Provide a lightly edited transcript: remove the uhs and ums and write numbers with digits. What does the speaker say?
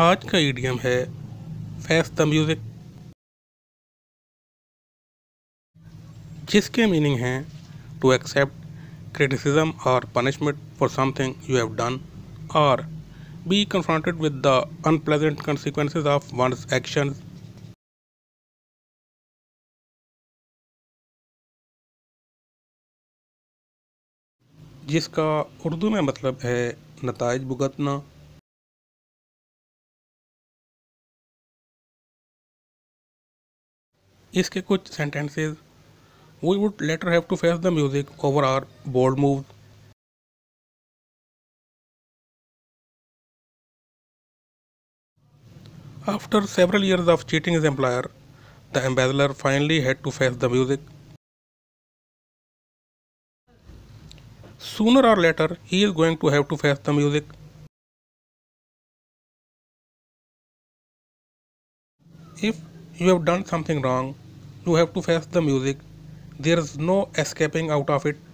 आज का ईडियम है फेस द म्यूज़िक, जिसके मीनिंग हैं to accept criticism or punishment for something you have done, or be confronted with the unpleasant consequences of one's actions. जिसका उर्दू में मतलब है नताइज भुगतना। इसके कुछ sentences: We would later have to face the music over our bold moves. After several years of cheating his employer, the embezzler finally had to face the music. Sooner or later, he is going to have to face the music. If you have done something wrong, you have to face the music. There is no escaping out of it.